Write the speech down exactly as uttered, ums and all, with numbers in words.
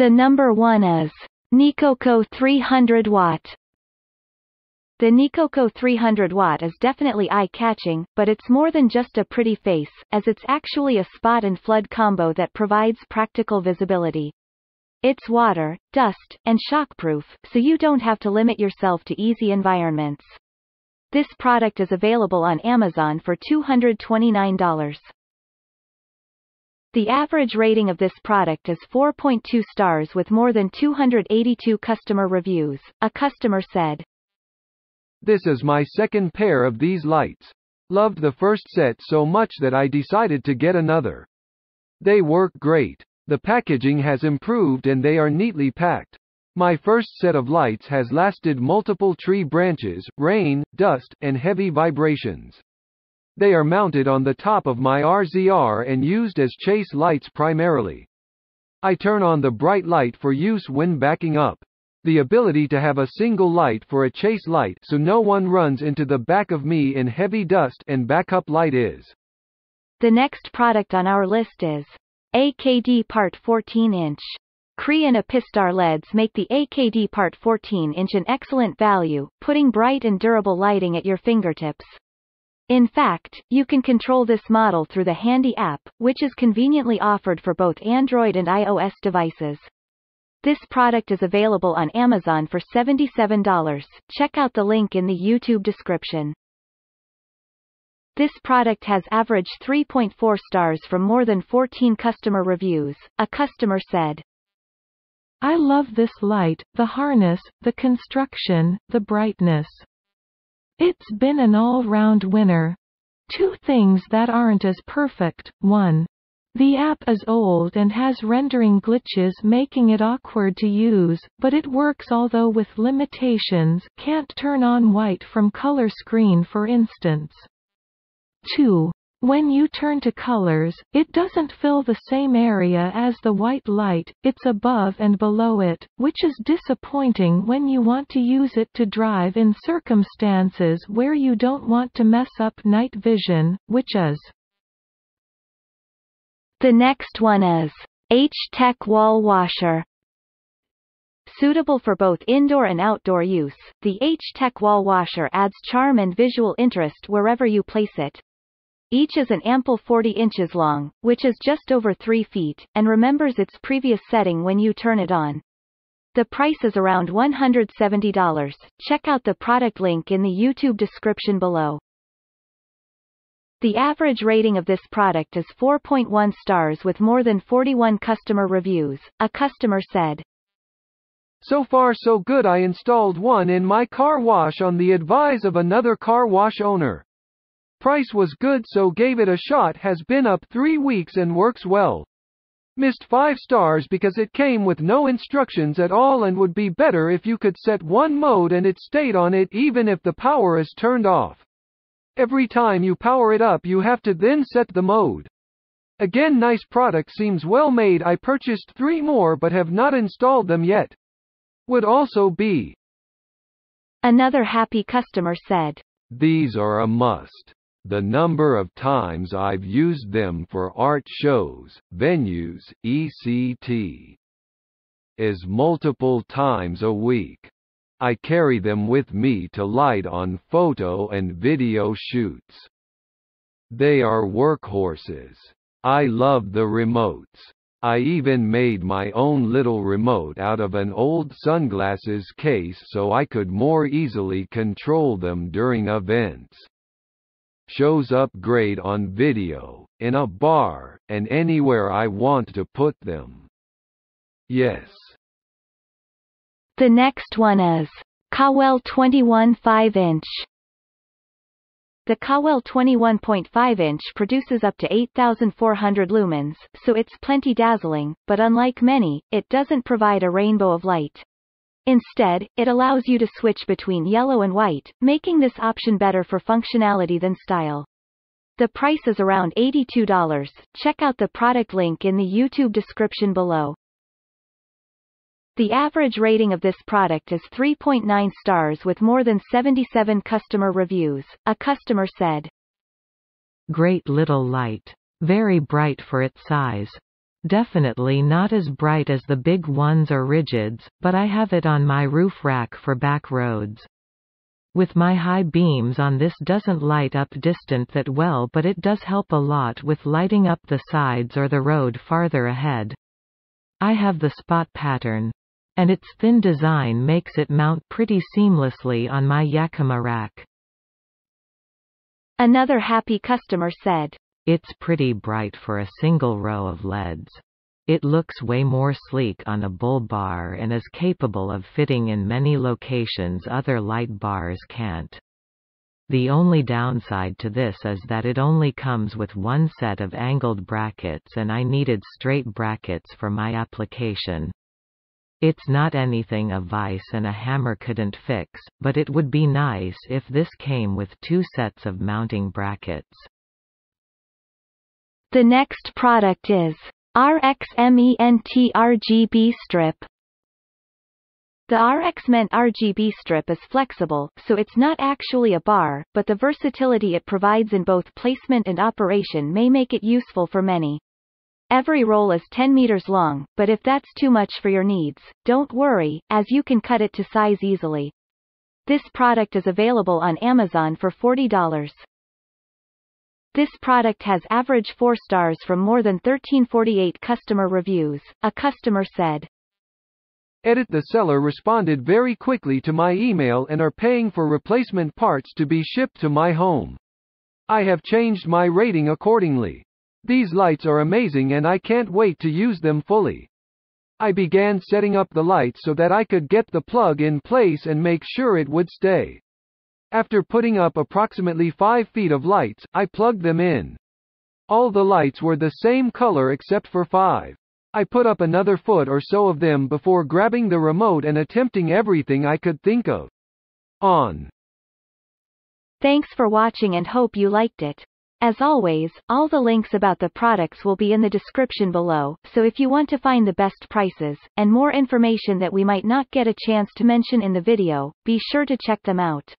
The number one is Nicoko three hundred watt. The Nicoko three hundred watt is definitely eye-catching, but it's more than just a pretty face, as it's actually a spot and flood combo that provides practical visibility. It's water, dust, and shockproof, so you don't have to limit yourself to easy environments. This product is available on Amazon for two hundred twenty-nine dollars. The average rating of this product is four point two stars with more than two hundred eighty-two customer reviews. A customer said, "This is my second pair of these lights. Loved the first set so much that I decided to get another. They work great. The packaging has improved and they are neatly packed. My first set of lights has lasted multiple tree branches, rain, dust, and heavy vibrations. They are mounted on the top of my R Z R and used as chase lights primarily. I turn on the bright light for use when backing up. The ability to have a single light for a chase light so no one runs into the back of me in heavy dust and backup light is." The next product on our list is A K D Part fourteen inch. Cree and Epistar L E Ds make the A K D Part fourteen inch an excellent value, putting bright and durable lighting at your fingertips. In fact, you can control this model through the handy app, which is conveniently offered for both Android and iOS devices. This product is available on Amazon for seventy-seven dollars. Check out the link in the YouTube description. This product has averaged three point four stars from more than fourteen customer reviews. A customer said, "I love this light, the harness, the construction, the brightness. It's been an all-round winner. Two things that aren't as perfect. One, the app is old and has rendering glitches making it awkward to use, but it works although with limitations, can't turn on white from color screen for instance. Two, when you turn to colors, it doesn't fill the same area as the white light, it's above and below it, which is disappointing when you want to use it to drive in circumstances where you don't want to mess up night vision, which is." The next one is H Tek Wall Washer. Suitable for both indoor and outdoor use, the H Tek Wall Washer adds charm and visual interest wherever you place it. Each is an ample forty inches long, which is just over three feet, and remembers its previous setting when you turn it on. The price is around one hundred seventy dollars. Check out the product link in the YouTube description below. The average rating of this product is four point one stars with more than forty-one customer reviews. A customer said, "So far so good. I installed one in my car wash on the advice of another car wash owner. Price was good so gave it a shot. Has been up three weeks and works well. Missed five stars because it came with no instructions at all and would be better if you could set one mode and it stayed on it even if the power is turned off. Every time you power it up you have to then set the mode. Again, nice product, seems well made. I purchased three more but have not installed them yet. Would also be." Another happy customer said, "These are a must. The number of times I've used them for art shows, venues, et cetera is multiple times a week. I carry them with me to light on photo and video shoots. They are workhorses. I love the remotes. I even made my own little remote out of an old sunglasses case so I could more easily control them during events. Shows up great on video, in a bar, and anywhere I want to put them. Yes." The next one is Kawell twenty-one point five inch. The Kawell twenty-one point five inch produces up to eight thousand four hundred lumens, so it's plenty dazzling, but unlike many, it doesn't provide a rainbow of light. Instead, it allows you to switch between yellow and white, making this option better for functionality than style. The price is around eighty-two dollars. Check out the product link in the YouTube description below. The average rating of this product is three point nine stars with more than seventy-seven customer reviews. A customer said, "Great little light. Very bright for its size. Definitely not as bright as the big ones or rigids, but I have it on my roof rack for back roads. With my high beams on, this doesn't light up distant that well, but it does help a lot with lighting up the sides or the road farther ahead. I have the spot pattern, and its thin design makes it mount pretty seamlessly on my Yakima rack. Another happy customer said, "It's pretty bright for a single row of L E Ds. It looks way more sleek on a bull bar and is capable of fitting in many locations other light bars can't. The only downside to this is that it only comes with one set of angled brackets and I needed straight brackets for my application. It's not anything a vice and a hammer couldn't fix, but it would be nice if this came with two sets of mounting brackets." The next product is RXMENT R G B Strip. The RXMENT R G B Strip is flexible, so it's not actually a bar, but the versatility it provides in both placement and operation may make it useful for many. Every roll is ten meters long, but if that's too much for your needs, don't worry, as you can cut it to size easily. This product is available on Amazon for forty dollars. This product has average four stars from more than thirteen forty-eight customer reviews. A customer said, "Edit the seller responded very quickly to my email and are paying for replacement parts to be shipped to my home. I have changed my rating accordingly. These lights are amazing and I can't wait to use them fully. I began setting up the lights so that I could get the plug in place and make sure it would stay. After putting up approximately five feet of lights, I plugged them in. All the lights were the same color except for five. I put up another foot or so of them before grabbing the remote and attempting everything I could think of. On." Thanks for watching and hope you liked it. As always, all the links about the products will be in the description below, so if you want to find the best prices, and more information that we might not get a chance to mention in the video, be sure to check them out.